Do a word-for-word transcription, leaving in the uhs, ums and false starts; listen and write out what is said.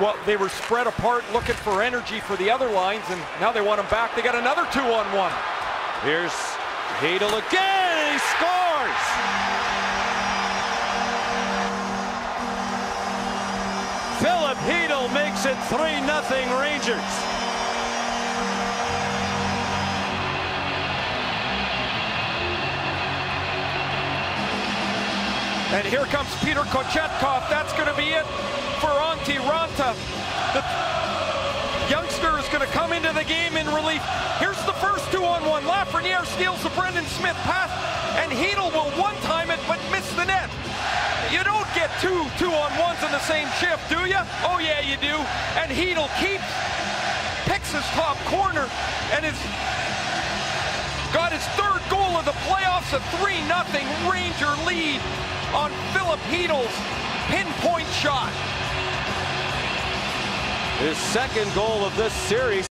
what they were spread apart looking for energy for the other lines, and now they want them back. They got another two on one. Here's Chytil again. He scores. Filip Chytil makes it three nothing Rangers. And here comes Peter Kochetkov. That's going to be it for Antti Raanta. The youngster is going to come into the game in relief. Here's the first two-on-one. Lafreniere steals the Brendan Smith pass, and Chytil will one-time it but miss the net. You don't get two two-on-ones in the same shift, do you? Oh, yeah, you do. And Chytil keeps, picks his top corner, and is got his third goal of the playoffs, a three nothing Ranger lead on Filip Chytil's pinpoint shot. His second goal of this series.